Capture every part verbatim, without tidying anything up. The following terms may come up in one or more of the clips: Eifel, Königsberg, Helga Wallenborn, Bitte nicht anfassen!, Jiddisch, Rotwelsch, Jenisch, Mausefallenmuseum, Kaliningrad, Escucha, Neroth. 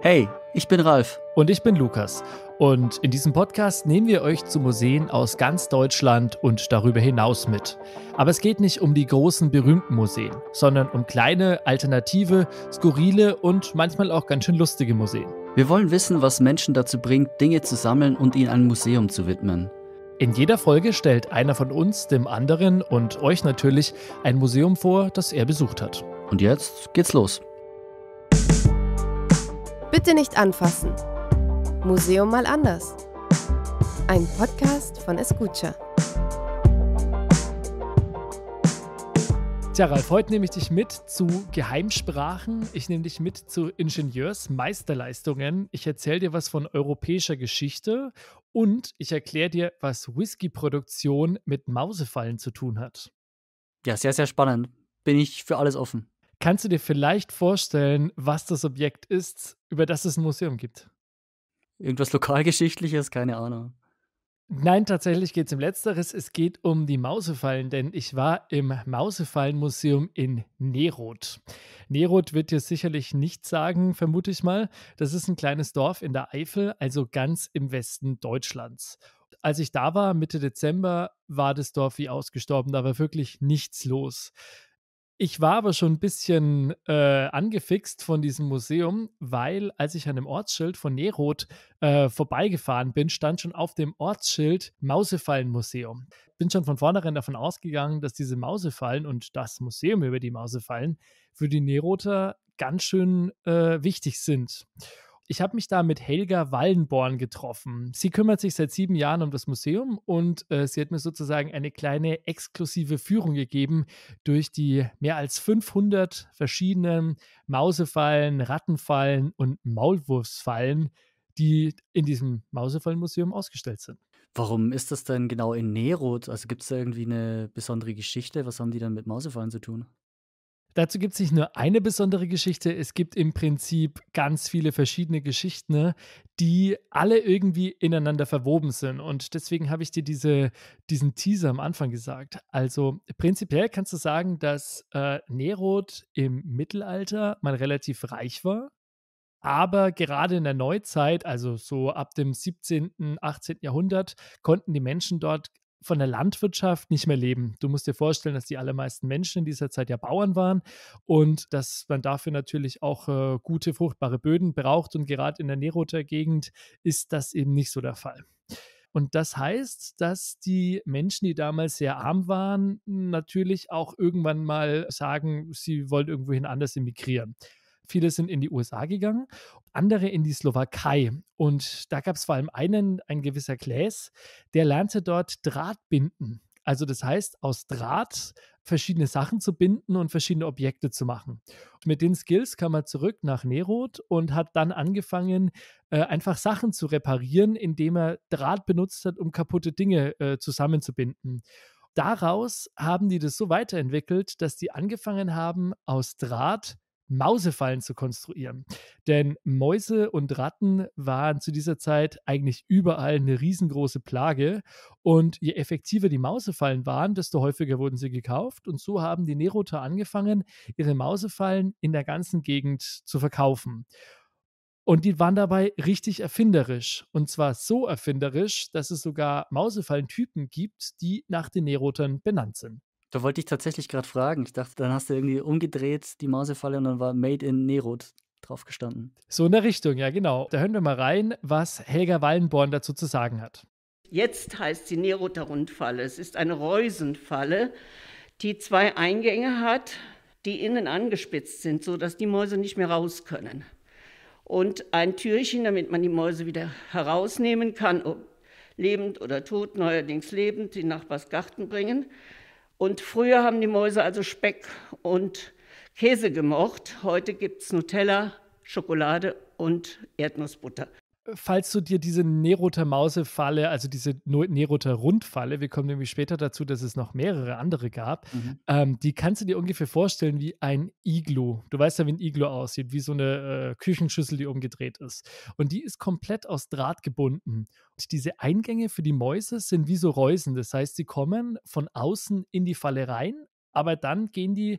Hey, ich bin Ralf. Und ich bin Lukas. Und in diesem Podcast nehmen wir euch zu Museen aus ganz Deutschland und darüber hinaus mit. Aber es geht nicht um die großen, berühmten Museen, sondern um kleine, alternative, skurrile und manchmal auch ganz schön lustige Museen. Wir wollen wissen, was Menschen dazu bringt, Dinge zu sammeln und ihnen ein Museum zu widmen. In jeder Folge stellt einer von uns dem anderen und euch natürlich ein Museum vor, das er besucht hat. Und jetzt geht's los. Bitte nicht anfassen. Museum mal anders. Ein Podcast von Escucha. Tja, Ralf, heute nehme ich dich mit zu Geheimsprachen. Ich nehme dich mit zu Ingenieursmeisterleistungen. Ich erzähle dir was von europäischer Geschichte und ich erkläre dir, was Whiskyproduktion mit Mausefallen zu tun hat. Ja, sehr, sehr spannend. Bin ich für alles offen. Kannst du dir vielleicht vorstellen, was das Objekt ist, über das es ein Museum gibt? Irgendwas Lokalgeschichtliches? Keine Ahnung. Nein, tatsächlich geht es um Letzteres. Es geht um die Mausefallen, denn ich war im Mausefallenmuseum in Neroth. Neroth wird dir sicherlich nichts sagen, vermute ich mal. Das ist ein kleines Dorf in der Eifel, also ganz im Westen Deutschlands. Als ich da war, Mitte Dezember, war das Dorf wie ausgestorben. Da war wirklich nichts los. Ich war aber schon ein bisschen äh, angefixt von diesem Museum, weil als ich an dem Ortsschild von Neroth äh, vorbeigefahren bin, stand schon auf dem Ortsschild Mausefallenmuseum. Bin schon von vornherein davon ausgegangen, dass diese Mausefallen und das Museum über die Mausefallen für die Nerother ganz schön äh, wichtig sind. Ich habe mich da mit Helga Wallenborn getroffen. Sie kümmert sich seit sieben Jahren um das Museum und äh, sie hat mir sozusagen eine kleine exklusive Führung gegeben durch die mehr als fünfhundert verschiedenen Mausefallen, Rattenfallen und Maulwurfsfallen, die in diesem Mausefallenmuseum ausgestellt sind. Warum ist das denn genau in Neroth? Also gibt es da irgendwie eine besondere Geschichte? Was haben die dann mit Mausefallen zu tun? Dazu gibt es nicht nur eine besondere Geschichte, es gibt im Prinzip ganz viele verschiedene Geschichten, die alle irgendwie ineinander verwoben sind. Und deswegen habe ich dir diese, diesen Teaser am Anfang gesagt. Also prinzipiell kannst du sagen, dass äh, Neroth im Mittelalter mal relativ reich war, aber gerade in der Neuzeit, also so ab dem siebzehnten, achtzehnten Jahrhundert, konnten die Menschen dort von der Landwirtschaft nicht mehr leben. Du musst dir vorstellen, dass die allermeisten Menschen in dieser Zeit ja Bauern waren und dass man dafür natürlich auch äh, gute, fruchtbare Böden braucht. Und gerade in der Nerother Gegend ist das eben nicht so der Fall. Und das heißt, dass die Menschen, die damals sehr arm waren, natürlich auch irgendwann mal sagen, sie wollen irgendwohin anders emigrieren. Viele sind in die U S A gegangen, andere in die Slowakei. Und da gab es vor allem einen, ein gewisser Klaes, der lernte dort Draht binden. Also das heißt, aus Draht verschiedene Sachen zu binden und verschiedene Objekte zu machen. Und mit den Skills kam er zurück nach Neroth und hat dann angefangen, äh, einfach Sachen zu reparieren, indem er Draht benutzt hat, um kaputte Dinge äh, zusammenzubinden. Daraus haben die das so weiterentwickelt, dass die angefangen haben, aus Draht Mausefallen zu konstruieren. Denn Mäuse und Ratten waren zu dieser Zeit eigentlich überall eine riesengroße Plage. Und je effektiver die Mausefallen waren, desto häufiger wurden sie gekauft. Und so haben die Nerother angefangen, ihre Mausefallen in der ganzen Gegend zu verkaufen. Und die waren dabei richtig erfinderisch. Und zwar so erfinderisch, dass es sogar Mausefallentypen gibt, die nach den Nerothern benannt sind. Da wollte ich tatsächlich gerade fragen. Ich dachte, dann hast du irgendwie umgedreht die Mausefalle und dann war Made in Neroth drauf gestanden. So in der Richtung, ja genau. Da hören wir mal rein, was Helga Wallenborn dazu zu sagen hat. Jetzt heißt sie Nerother Rundfalle. Es ist eine Reusenfalle, die zwei Eingänge hat, die innen angespitzt sind, sodass die Mäuse nicht mehr raus können. Und ein Türchen, damit man die Mäuse wieder herausnehmen kann, um lebend oder tot, neuerdings lebend, in Nachbars Garten bringen. Und früher haben die Mäuse also Speck und Käse gemocht. Heute gibt es Nutella, Schokolade und Erdnussbutter. Falls du dir diese Nerother Mausefalle, also diese Nerother Rundfalle, wir kommen nämlich später dazu, dass es noch mehrere andere gab, mhm. ähm, die kannst du dir ungefähr vorstellen wie ein Iglu. Du weißt ja, wie ein Iglu aussieht, wie so eine äh, Küchenschüssel, die umgedreht ist. Und die ist komplett aus Draht gebunden. Und diese Eingänge für die Mäuse sind wie so Reusen. Das heißt, sie kommen von außen in die Falle rein, aber dann gehen, die,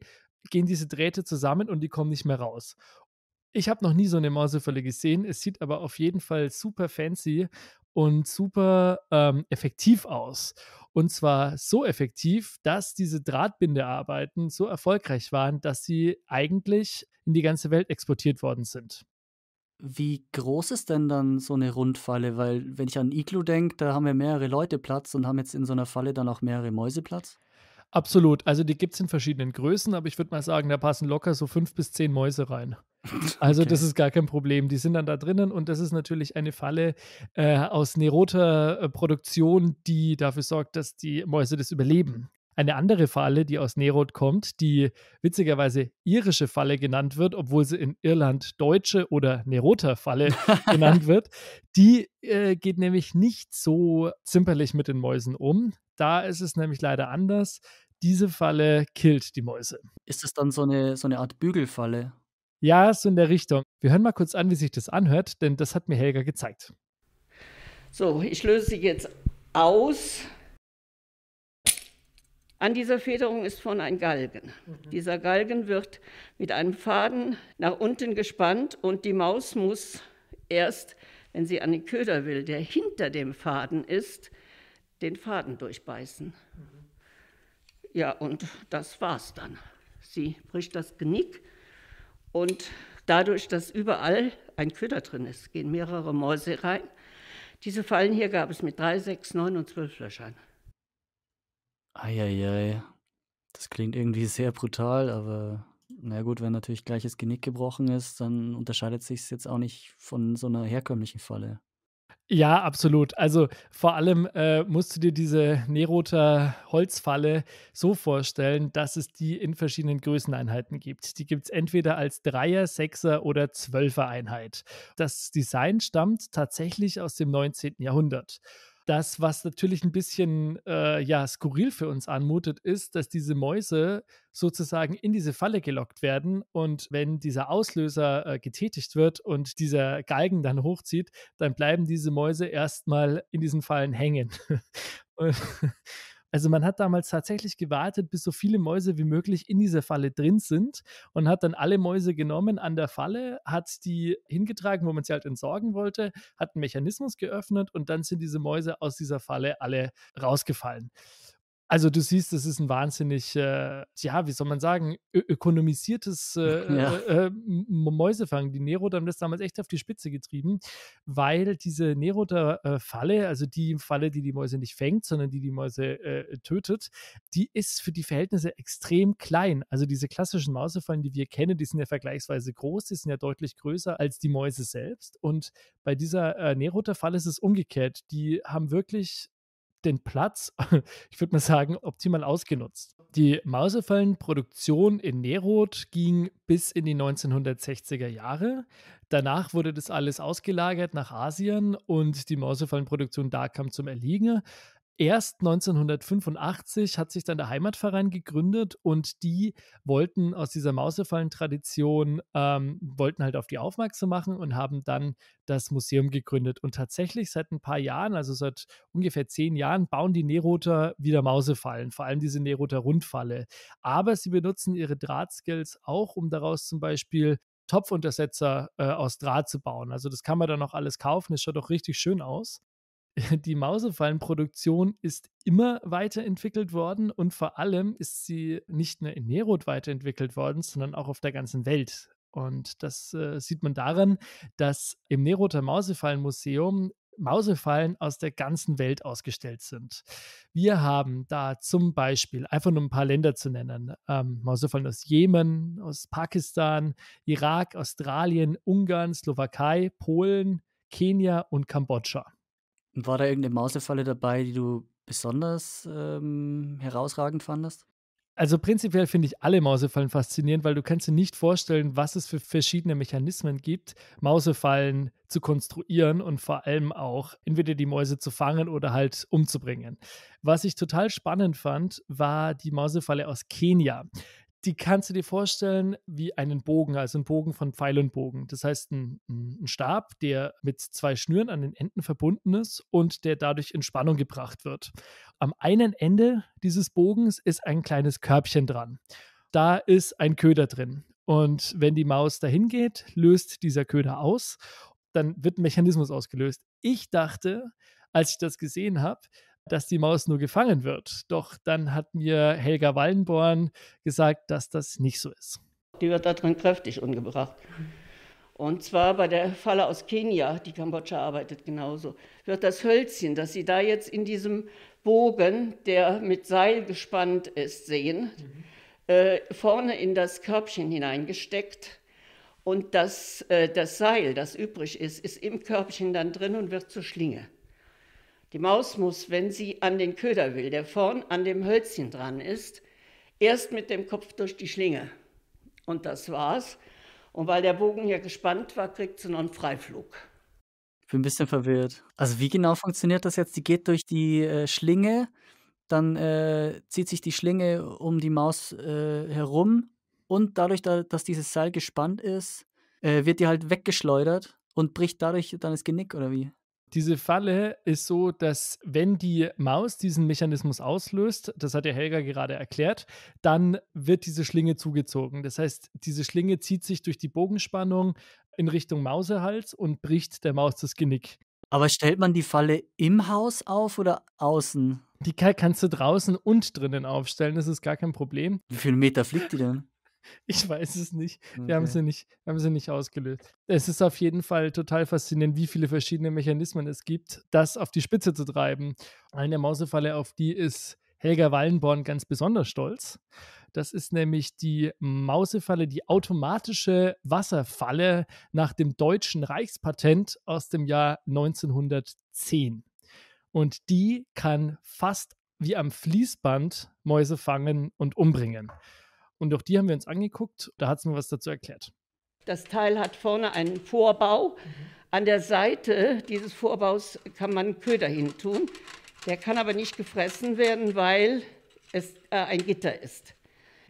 gehen diese Drähte zusammen und die kommen nicht mehr raus. Ich habe noch nie so eine Mausefalle gesehen. Es sieht aber auf jeden Fall super fancy und super ähm, effektiv aus. Und zwar so effektiv, dass diese Drahtbindearbeiten so erfolgreich waren, dass sie eigentlich in die ganze Welt exportiert worden sind. Wie groß ist denn dann so eine Rundfalle? Weil wenn ich an Iglu denke, da haben wir mehrere Leute Platz und haben jetzt in so einer Falle dann auch mehrere Mäuse Platz. Absolut. Also die gibt es in verschiedenen Größen, aber ich würde mal sagen, da passen locker so fünf bis zehn Mäuse rein. Also okay. Das ist gar kein Problem. Die sind dann da drinnen und das ist natürlich eine Falle äh, aus Nerother Produktion, die dafür sorgt, dass die Mäuse das überleben. Eine andere Falle, die aus Neroth kommt, die witzigerweise irische Falle genannt wird, obwohl sie in Irland deutsche oder Nerother Falle genannt wird, die äh, geht nämlich nicht so zimperlich mit den Mäusen um. Da ist es nämlich leider anders. Diese Falle killt die Mäuse. Ist es dann so eine, so eine Art Bügelfalle? Ja, so in der Richtung. Wir hören mal kurz an, wie sich das anhört, denn das hat mir Helga gezeigt. So, ich löse sie jetzt aus. An dieser Federung ist vorne ein Galgen. Mhm. Dieser Galgen wird mit einem Faden nach unten gespannt und die Maus muss erst, wenn sie an den Köder will, der hinter dem Faden ist, den Faden durchbeißen. Mhm. Ja, und das war's dann. Sie bricht das Genick und dadurch, dass überall ein Köder drin ist, gehen mehrere Mäuse rein. Diese Fallen hier gab es mit drei, sechs, neun und zwölf Löchern. Eieiei, das klingt irgendwie sehr brutal, aber na gut, wenn natürlich gleich das Genick gebrochen ist, dann unterscheidet sich es jetzt auch nicht von so einer herkömmlichen Falle. Ja, absolut. Also vor allem äh, musst du dir diese Nerother Holzfalle so vorstellen, dass es die in verschiedenen Größeneinheiten gibt. Die gibt es entweder als Dreier-, Sechser- oder Zwölfer-Einheit. Das Design stammt tatsächlich aus dem neunzehnten Jahrhundert. Das, was natürlich ein bisschen äh, ja, skurril für uns anmutet, ist, dass diese Mäuse sozusagen in diese Falle gelockt werden und wenn dieser Auslöser äh, getätigt wird und dieser Galgen dann hochzieht, dann bleiben diese Mäuse erstmal in diesen Fallen hängen. und, also man hat damals tatsächlich gewartet, bis so viele Mäuse wie möglich in dieser Falle drin sind und hat dann alle Mäuse genommen an der Falle, hat die hingetragen, wo man sie halt entsorgen wollte, hat einen Mechanismus geöffnet und dann sind diese Mäuse aus dieser Falle alle rausgefallen. Also du siehst, das ist ein wahnsinnig, äh, ja, wie soll man sagen, ö- ökonomisiertes äh, ja. äh, äh, Mäusefang. Die Nerother haben das damals echt auf die Spitze getrieben, weil diese Nerother äh, Falle, also die Falle, die die Mäuse nicht fängt, sondern die die Mäuse äh, tötet, die ist für die Verhältnisse extrem klein. Also diese klassischen Mausefallen, die wir kennen, die sind ja vergleichsweise groß, die sind ja deutlich größer als die Mäuse selbst. Und bei dieser äh, Nerother Falle ist es umgekehrt. Die haben wirklich den Platz, ich würde mal sagen, optimal ausgenutzt. Die Mausefallenproduktion in Neroth ging bis in die neunzehnhundertsechziger Jahre. Danach wurde das alles ausgelagert nach Asien und die Mausefallenproduktion da kam zum Erliegen. Erst neunzehnhundertfünfundachtzig hat sich dann der Heimatverein gegründet und die wollten aus dieser Mausefallen-Tradition, ähm, wollten halt auf die aufmerksam machen und haben dann das Museum gegründet. Und tatsächlich seit ein paar Jahren, also seit ungefähr zehn Jahren, bauen die Nerother wieder Mausefallen, vor allem diese Nerother Rundfalle. Aber sie benutzen ihre Drahtskills auch, um daraus zum Beispiel Topfuntersetzer äh, aus Draht zu bauen. Also das kann man dann auch alles kaufen, das schaut auch richtig schön aus. Die Mausefallenproduktion ist immer weiterentwickelt worden und vor allem ist sie nicht nur in Neroth weiterentwickelt worden, sondern auch auf der ganzen Welt. Und das äh, sieht man daran, dass im Nerother Mausefallenmuseum Mausefallen aus der ganzen Welt ausgestellt sind. Wir haben da zum Beispiel, einfach nur ein paar Länder zu nennen, ähm, Mausefallen aus Jemen, aus Pakistan, Irak, Australien, Ungarn, Slowakei, Polen, Kenia und Kambodscha. War da irgendeine Mausefalle dabei, die du besonders ähm, herausragend fandest? Also prinzipiell finde ich alle Mausefallen faszinierend, weil du kannst dir nicht vorstellen, was es für verschiedene Mechanismen gibt, Mausefallen zu konstruieren und vor allem auch entweder die Mäuse zu fangen oder halt umzubringen. Was ich total spannend fand, war die Mausefalle aus Kenia. Die kannst du dir vorstellen wie einen Bogen, also einen Bogen von Pfeil und Bogen. Das heißt, ein, ein Stab, der mit zwei Schnüren an den Enden verbunden ist und der dadurch in Spannung gebracht wird. Am einen Ende dieses Bogens ist ein kleines Körbchen dran. Da ist ein Köder drin. Und wenn die Maus dahin geht, löst dieser Köder aus, dann wird ein Mechanismus ausgelöst. Ich dachte, als ich das gesehen habe, dass die Maus nur gefangen wird. Doch dann hat mir Helga Wallenborn gesagt, dass das nicht so ist. Die wird da drin kräftig umgebracht. Und zwar bei der Falle aus Kenia, die Kambodscha arbeitet genauso, wird das Hölzchen, das Sie da jetzt in diesem Bogen, der mit Seil gespannt ist, sehen, mhm. äh, vorne in das Körbchen hineingesteckt. Und das, äh, das Seil, das übrig ist, ist im Körbchen dann drin und wird zur Schlinge. Die Maus muss, wenn sie an den Köder will, der vorn an dem Hölzchen dran ist, erst mit dem Kopf durch die Schlinge. Und das war's. Und weil der Bogen hier gespannt war, kriegt sie noch einen Freiflug. Ich bin ein bisschen verwirrt. Also wie genau funktioniert das jetzt? Die geht durch die äh, Schlinge, dann äh, zieht sich die Schlinge um die Maus äh, herum und dadurch, da, dass dieses Seil gespannt ist, äh, wird die halt weggeschleudert und bricht dadurch dann das Genick, oder wie? Diese Falle ist so, dass wenn die Maus diesen Mechanismus auslöst, das hat ja Helga gerade erklärt, dann wird diese Schlinge zugezogen. Das heißt, diese Schlinge zieht sich durch die Bogenspannung in Richtung Mausehals und bricht der Maus das Genick. Aber stellt man die Falle im Haus auf oder außen? Die kannst du draußen und drinnen aufstellen, das ist gar kein Problem. Wie viele Meter fliegt die denn? Ich weiß es nicht. Wir okay. haben sie nicht, haben sie nicht ausgelöst. Es ist auf jeden Fall total faszinierend, wie viele verschiedene Mechanismen es gibt, das auf die Spitze zu treiben. Eine Mausefalle, auf die ist Helga Wallenborn ganz besonders stolz. Das ist nämlich die Mausefalle, die automatische Wasserfalle nach dem deutschen Reichspatent aus dem Jahr neunzehnhundertzehn. Und die kann fast wie am Fließband Mäuse fangen und umbringen. Und auch die haben wir uns angeguckt, da hat es mir was dazu erklärt. Das Teil hat vorne einen Vorbau. An der Seite dieses Vorbaus kann man einen Köder hintun. Der kann aber nicht gefressen werden, weil es äh, ein Gitter ist.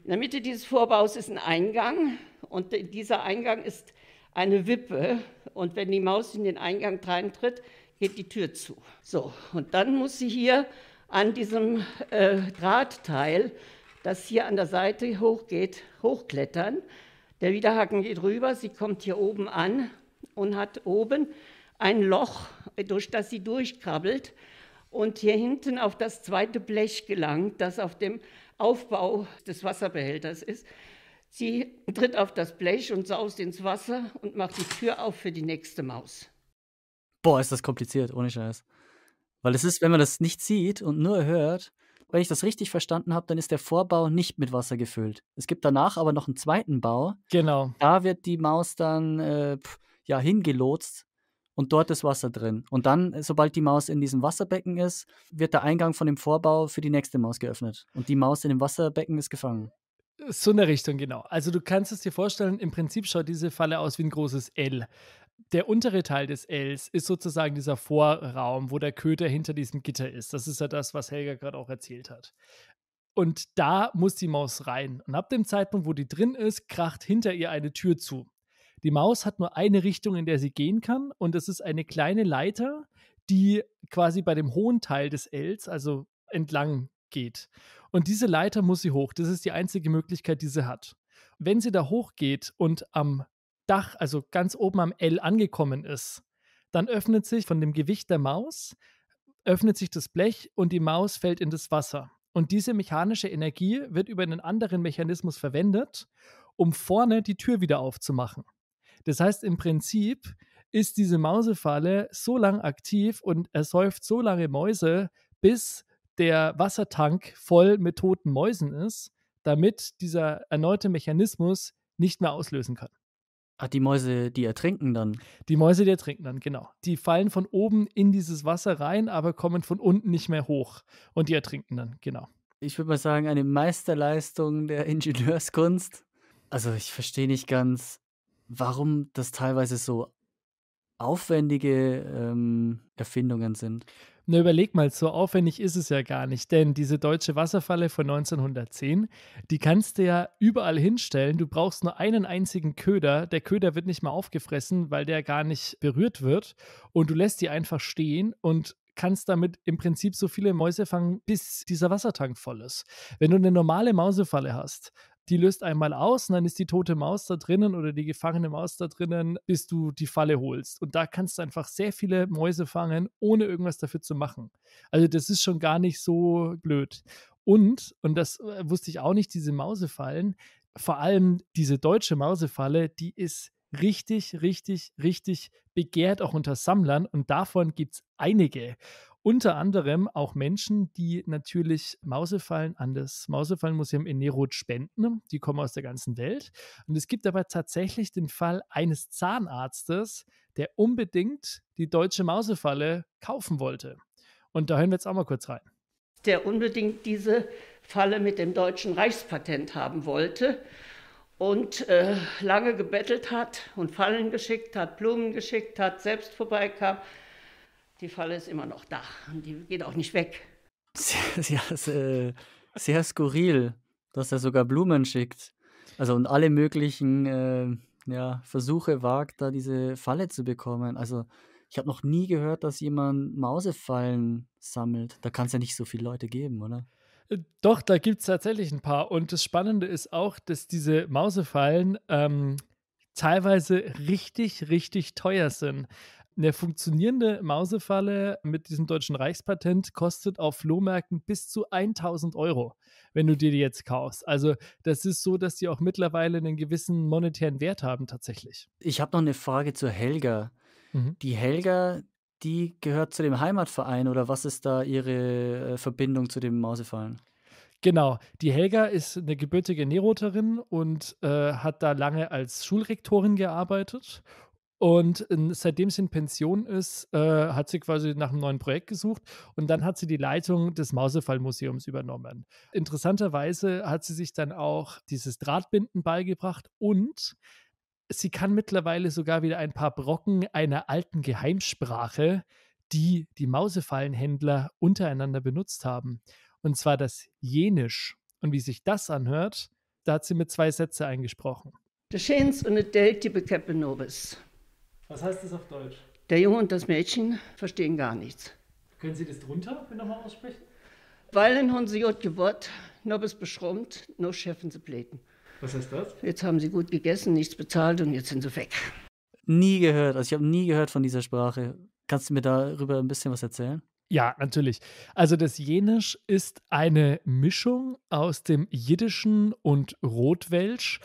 In der Mitte dieses Vorbaus ist ein Eingang und dieser Eingang ist eine Wippe. Und wenn die Maus in den Eingang reintritt, geht die Tür zu. So, und dann muss sie hier an diesem äh, Drahtteil, das hier an der Seite hochgeht, hochklettern. Der Widerhaken geht rüber, sie kommt hier oben an und hat oben ein Loch, durch das sie durchkrabbelt und hier hinten auf das zweite Blech gelangt, das auf dem Aufbau des Wasserbehälters ist. Sie tritt auf das Blech und saust ins Wasser und macht die Tür auf für die nächste Maus. Boah, ist das kompliziert, ohne Scheiß. Weil es ist, wenn man das nicht sieht und nur hört, wenn ich das richtig verstanden habe, dann ist der Vorbau nicht mit Wasser gefüllt. Es gibt danach aber noch einen zweiten Bau. Genau. Da wird die Maus dann äh, pf, ja, hingelotst und dort ist Wasser drin. Und dann, sobald die Maus in diesem Wasserbecken ist, wird der Eingang von dem Vorbau für die nächste Maus geöffnet. Und die Maus in dem Wasserbecken ist gefangen. So eine Richtung, genau. Also du kannst es dir vorstellen, im Prinzip schaut diese Falle aus wie ein großes L. Der untere Teil des Ls ist sozusagen dieser Vorraum, wo der Köder hinter diesem Gitter ist. Das ist ja das, was Helga gerade auch erzählt hat. Und da muss die Maus rein. Und ab dem Zeitpunkt, wo die drin ist, kracht hinter ihr eine Tür zu. Die Maus hat nur eine Richtung, in der sie gehen kann. Und das ist eine kleine Leiter, die quasi bei dem hohen Teil des Ls, also entlang geht. Und diese Leiter muss sie hoch. Das ist die einzige Möglichkeit, die sie hat. Wenn sie da hochgeht und am Dach, also ganz oben am L angekommen ist, dann öffnet sich von dem Gewicht der Maus, öffnet sich das Blech und die Maus fällt in das Wasser. Und diese mechanische Energie wird über einen anderen Mechanismus verwendet, um vorne die Tür wieder aufzumachen. Das heißt, im Prinzip ist diese Mausefalle so lang aktiv und ersäuft so lange Mäuse, bis der Wassertank voll mit toten Mäusen ist, damit dieser erneute Mechanismus nicht mehr auslösen kann. Ach, die Mäuse, die ertrinken dann? Die Mäuse, die ertrinken dann, genau. Die fallen von oben in dieses Wasser rein, aber kommen von unten nicht mehr hoch. Und die ertrinken dann, genau. Ich würde mal sagen, eine Meisterleistung der Ingenieurskunst. Also ich verstehe nicht ganz, warum das teilweise so aufwendige ähm, Erfindungen sind. Na, überleg mal, so aufwendig ist es ja gar nicht, denn diese deutsche Wasserfalle von neunzehnhundertzehn, die kannst du ja überall hinstellen. Du brauchst nur einen einzigen Köder. Der Köder wird nicht mal aufgefressen, weil der gar nicht berührt wird. Und du lässt die einfach stehen und kannst damit im Prinzip so viele Mäuse fangen, bis dieser Wassertank voll ist. Wenn du eine normale Mausefalle hast, die löst einmal aus und dann ist die tote Maus da drinnen oder die gefangene Maus da drinnen, bis du die Falle holst. Und da kannst du einfach sehr viele Mäuse fangen, ohne irgendwas dafür zu machen. Also das ist schon gar nicht so blöd. Und, und das wusste ich auch nicht, diese Mausefallen, vor allem diese deutsche Mausefalle, die ist richtig, richtig, richtig begehrt, auch unter Sammlern. Und davon gibt es einige. Unter anderem auch Menschen, die natürlich Mausefallen an das Mausefallenmuseum in Neroth spenden. Die kommen aus der ganzen Welt. Und es gibt aber tatsächlich den Fall eines Zahnarztes, der unbedingt die deutsche Mausefalle kaufen wollte. Und da hören wir jetzt auch mal kurz rein. Der unbedingt diese Falle mit dem deutschen Reichspatent haben wollte und äh, lange gebettelt hat und Fallen geschickt hat, Blumen geschickt hat, selbst vorbeikam. Die Falle ist immer noch da und die geht auch nicht weg. Sehr, sehr, sehr skurril, dass er sogar Blumen schickt. Also und alle möglichen äh, ja, Versuche wagt, da diese Falle zu bekommen. Also ich habe noch nie gehört, dass jemand Mausefallen sammelt. Da kann es ja nicht so viele Leute geben, oder? Doch, da gibt es tatsächlich ein paar. Und das Spannende ist auch, dass diese Mausefallen ähm, teilweise richtig, richtig teuer sind. Eine funktionierende Mausefalle mit diesem deutschen Reichspatent kostet auf Flohmärkten bis zu tausend Euro, wenn du dir die jetzt kaufst. Also das ist so, dass die auch mittlerweile einen gewissen monetären Wert haben tatsächlich. Ich habe noch eine Frage zur Helga. Mhm. Die Helga, die gehört zu dem Heimatverein oder was ist da ihre Verbindung zu dem Mausefallen? Genau, die Helga ist eine gebürtige Nerothterin und äh, hat da lange als Schulrektorin gearbeitet. Und seitdem sie in Pension ist, äh, hat sie quasi nach einem neuen Projekt gesucht und dann hat sie die Leitung des Mausefallenmuseums übernommen. Interessanterweise hat sie sich dann auch dieses Drahtbinden beigebracht und sie kann mittlerweile sogar wieder ein paar Brocken einer alten Geheimsprache, die die Mausefallenhändler untereinander benutzt haben. Und zwar das Jenisch. Und wie sich das anhört, da hat sie mit zwei Sätze eingesprochen. Geschehens und et Delt die Bekeppe Nobis. Was heißt das auf Deutsch? Der Junge und das Mädchen verstehen gar nichts. Können Sie das drunter nochmal aussprechen? Weilen haben sie jod gewort, nobis beschrummt, no schäffen sie bläten. Was heißt das? Jetzt haben sie gut gegessen, nichts bezahlt und jetzt sind sie weg. Nie gehört, also ich habe nie gehört von dieser Sprache. Kannst du mir darüber ein bisschen was erzählen? Ja, natürlich. Also das Jenisch ist eine Mischung aus dem Jiddischen und Rotwelsch.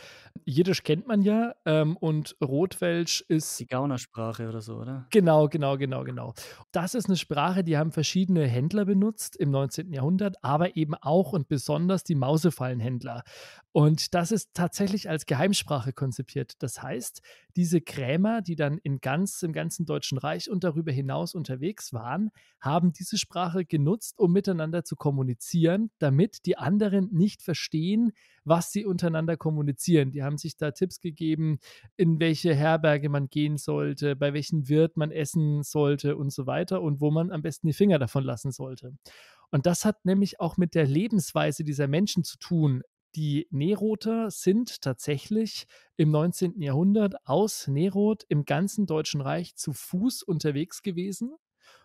Jiddisch kennt man ja ähm, und Rotwelsch ist... Die Gaunersprache oder so, oder? Genau, genau, genau, genau. Das ist eine Sprache, die haben verschiedene Händler benutzt im neunzehnten Jahrhundert, aber eben auch und besonders die Mausefallenhändler. Und das ist tatsächlich als Geheimsprache konzipiert. Das heißt, diese Krämer, die dann in ganz, im ganzen Deutschen Reich und darüber hinaus unterwegs waren, haben diese Sprache genutzt, um miteinander zu kommunizieren, damit die anderen nicht verstehen, was sie untereinander kommunizieren. Die haben sich da Tipps gegeben, in welche Herberge man gehen sollte, bei welchen Wirt man essen sollte und so weiter und wo man am besten die Finger davon lassen sollte. Und das hat nämlich auch mit der Lebensweise dieser Menschen zu tun. Die Nerother sind tatsächlich im neunzehnten Jahrhundert aus Neroth im ganzen Deutschen Reich zu Fuß unterwegs gewesen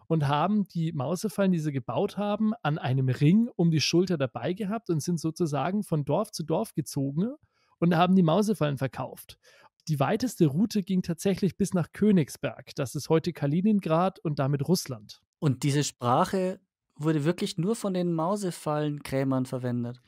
und haben die Mausefallen, die sie gebaut haben, an einem Ring um die Schulter dabei gehabt und sind sozusagen von Dorf zu Dorf gezogen und haben die Mausefallen verkauft. Die weiteste Route ging tatsächlich bis nach Königsberg. Das ist heute Kaliningrad und damit Russland. Und diese Sprache wurde wirklich nur von den Mausefallenkrämern verwendet?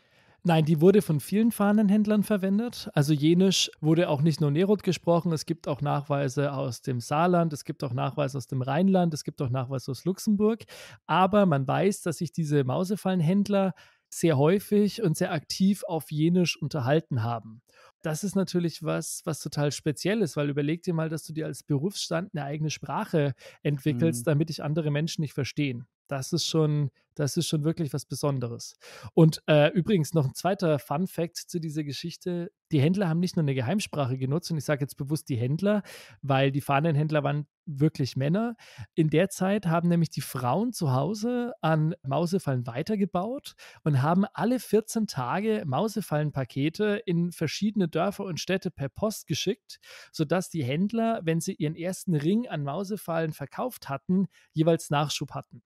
Nein, die wurde von vielen Fahnenhändlern verwendet. Also Jenisch wurde auch nicht nur Neroth gesprochen, es gibt auch Nachweise aus dem Saarland, es gibt auch Nachweise aus dem Rheinland, es gibt auch Nachweise aus Luxemburg. Aber man weiß, dass sich diese Mausefallenhändler sehr häufig und sehr aktiv auf Jenisch unterhalten haben. Das ist natürlich was, was total speziell ist, weil überleg dir mal, dass du dir als Berufsstand eine eigene Sprache entwickelst, mhm. damit dich andere Menschen nicht verstehen. Das ist schon, das ist schon wirklich was Besonderes. Und äh, übrigens noch ein zweiter Fun-Fact zu dieser Geschichte. Die Händler haben nicht nur eine Geheimsprache genutzt, und ich sage jetzt bewusst die Händler, weil die Fahnenhändler waren wirklich Männer. In der Zeit haben nämlich die Frauen zu Hause an Mausefallen weitergebaut und haben alle vierzehn Tage Mausefallenpakete in verschiedene Dörfer und Städte per Post geschickt, sodass die Händler, wenn sie ihren ersten Ring an Mausefallen verkauft hatten, jeweils Nachschub hatten.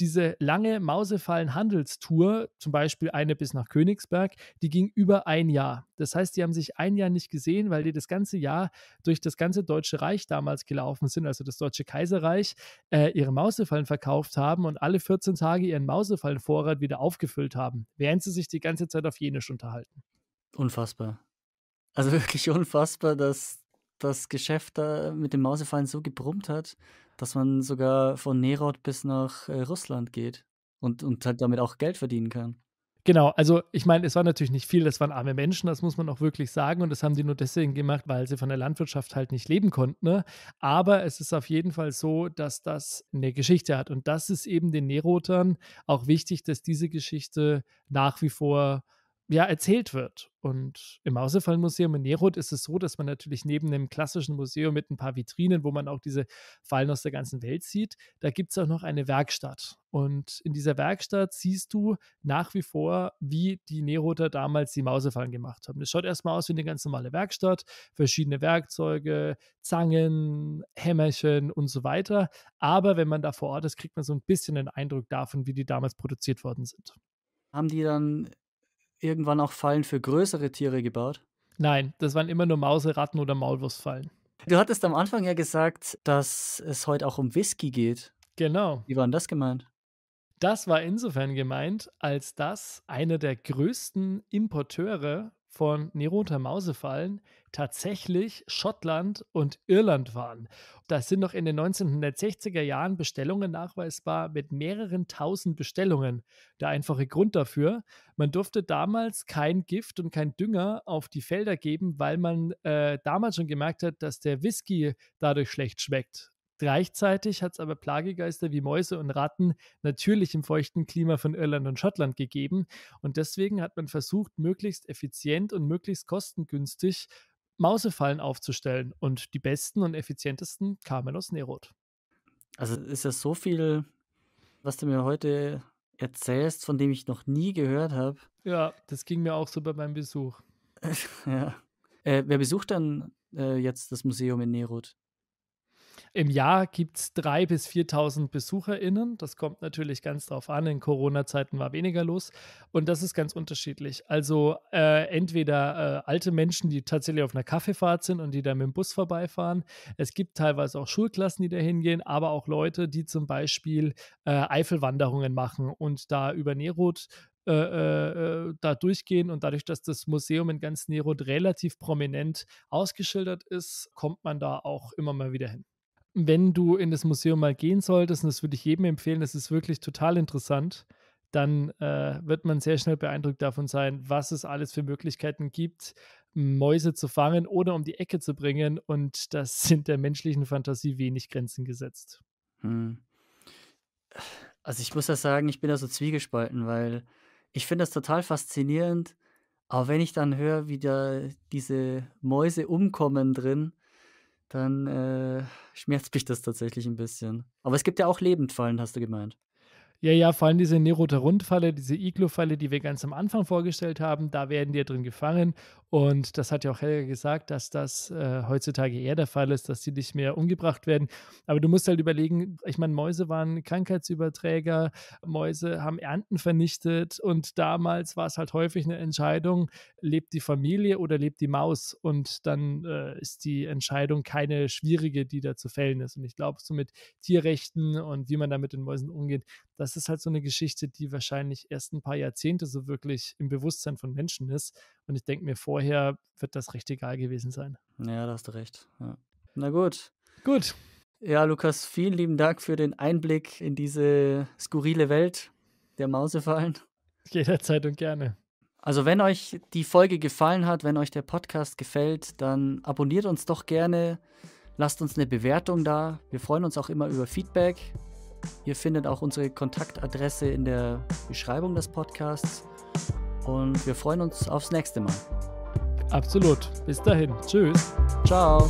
diese lange Mausefallen-Handelstour, zum Beispiel eine bis nach Königsberg, die ging über ein Jahr. Das heißt, die haben sich ein Jahr nicht gesehen, weil die das ganze Jahr durch das ganze Deutsche Reich damals gelaufen sind, also das Deutsche Kaiserreich, äh, ihre Mausefallen verkauft haben und alle vierzehn Tage ihren Mausefallenvorrat wieder aufgefüllt haben, während sie sich die ganze Zeit auf Jenisch unterhalten. Unfassbar. Also wirklich unfassbar, dass das Geschäft da mit dem Mausefallen so gebrummt hat, dass man sogar von Neroth bis nach äh, Russland geht und, und halt damit auch Geld verdienen kann. Genau, also ich meine, es war natürlich nicht viel, das waren arme Menschen, das muss man auch wirklich sagen, und das haben die nur deswegen gemacht, weil sie von der Landwirtschaft halt nicht leben konnten, ne? Aber es ist auf jeden Fall so, dass das eine Geschichte hat, und das ist eben den Nerothern auch wichtig, dass diese Geschichte nach wie vor ja erzählt wird. Und im Mausefallenmuseum in Neroth ist es so, dass man natürlich neben dem klassischen Museum mit ein paar Vitrinen, wo man auch diese Fallen aus der ganzen Welt sieht, da gibt es auch noch eine Werkstatt. Und in dieser Werkstatt siehst du nach wie vor, wie die Nerother damals die Mausefallen gemacht haben. Das schaut erstmal aus wie eine ganz normale Werkstatt, verschiedene Werkzeuge, Zangen, Hämmerchen und so weiter. Aber wenn man da vor Ort ist, kriegt man so ein bisschen den Eindruck davon, wie die damals produziert worden sind. Haben die dann irgendwann auch Fallen für größere Tiere gebaut? Nein, das waren immer nur Mause, Ratten oder Maulwurstfallen. Du hattest am Anfang ja gesagt, dass es heute auch um Whisky geht. Genau. Wie war denn das gemeint? Das war insofern gemeint, als dass einer der größten Importeure von Nerother Mausefallen tatsächlich Schottland und Irland waren. Da sind noch in den neunzehnhundertsechziger Jahren Bestellungen nachweisbar mit mehreren tausend Bestellungen. Der einfache Grund dafür: man durfte damals kein Gift und kein Dünger auf die Felder geben, weil man äh, damals schon gemerkt hat, dass der Whisky dadurch schlecht schmeckt. Gleichzeitig hat es aber Plagegeister wie Mäuse und Ratten natürlich im feuchten Klima von Irland und Schottland gegeben, und deswegen hat man versucht, möglichst effizient und möglichst kostengünstig Mausefallen aufzustellen, und die besten und effizientesten kamen aus Neroth. Also ist ja so viel, was du mir heute erzählst, von dem ich noch nie gehört habe. Ja, das ging mir auch so bei meinem Besuch. Ja. Äh, wer besucht dann äh, jetzt das Museum in Neroth? Im Jahr gibt es dreitausend bis viertausend BesucherInnen. Das kommt natürlich ganz drauf an. In Corona-Zeiten war weniger los. Und das ist ganz unterschiedlich. Also äh, entweder äh, alte Menschen, die tatsächlich auf einer Kaffeefahrt sind und die dann mit dem Bus vorbeifahren. Es gibt teilweise auch Schulklassen, die da hingehen, aber auch Leute, die zum Beispiel äh, Eifelwanderungen machen und da über Neroth Äh, äh, da durchgehen, und dadurch, dass das Museum in ganz Neroth relativ prominent ausgeschildert ist, kommt man da auch immer mal wieder hin. Wenn du in das Museum mal gehen solltest, und das würde ich jedem empfehlen, das ist wirklich total interessant, dann äh, wird man sehr schnell beeindruckt davon sein, was es alles für Möglichkeiten gibt, Mäuse zu fangen oder um die Ecke zu bringen, und das sind der menschlichen Fantasie wenig Grenzen gesetzt. Hm. Also ich muss ja sagen, ich bin da so zwiegespalten, weil ich finde das total faszinierend, aber wenn ich dann höre, wie da diese Mäuse umkommen drin, dann äh, schmerzt mich das tatsächlich ein bisschen. Aber es gibt ja auch Lebendfallen, hast du gemeint. Ja, ja, vor allem diese Nerother Rundfalle, diese Iglo-Falle, die wir ganz am Anfang vorgestellt haben, da werden die ja drin gefangen. Und das hat ja auch Helga gesagt, dass das äh, heutzutage eher der Fall ist, dass die nicht mehr umgebracht werden. Aber du musst halt überlegen, ich meine, Mäuse waren Krankheitsüberträger, Mäuse haben Ernten vernichtet, und damals war es halt häufig eine Entscheidung, lebt die Familie oder lebt die Maus? Und dann äh, ist die Entscheidung keine schwierige, die da zu fällen ist. Und ich glaube, so mit Tierrechten und wie man da mit den Mäusen umgeht, das ist halt so eine Geschichte, die wahrscheinlich erst ein paar Jahrzehnte so wirklich im Bewusstsein von Menschen ist. Und ich denke mir, vorher wird das recht egal gewesen sein. Ja, da hast du recht. Ja. Na gut. Gut. Ja, Lukas, vielen lieben Dank für den Einblick in diese skurrile Welt der Mausefallen. Jederzeit und gerne. Also wenn euch die Folge gefallen hat, wenn euch der Podcast gefällt, dann abonniert uns doch gerne. Lasst uns eine Bewertung da. Wir freuen uns auch immer über Feedback. Ihr findet auch unsere Kontaktadresse in der Beschreibung des Podcasts, und wir freuen uns aufs nächste Mal. Absolut. Bis dahin. Tschüss. Ciao.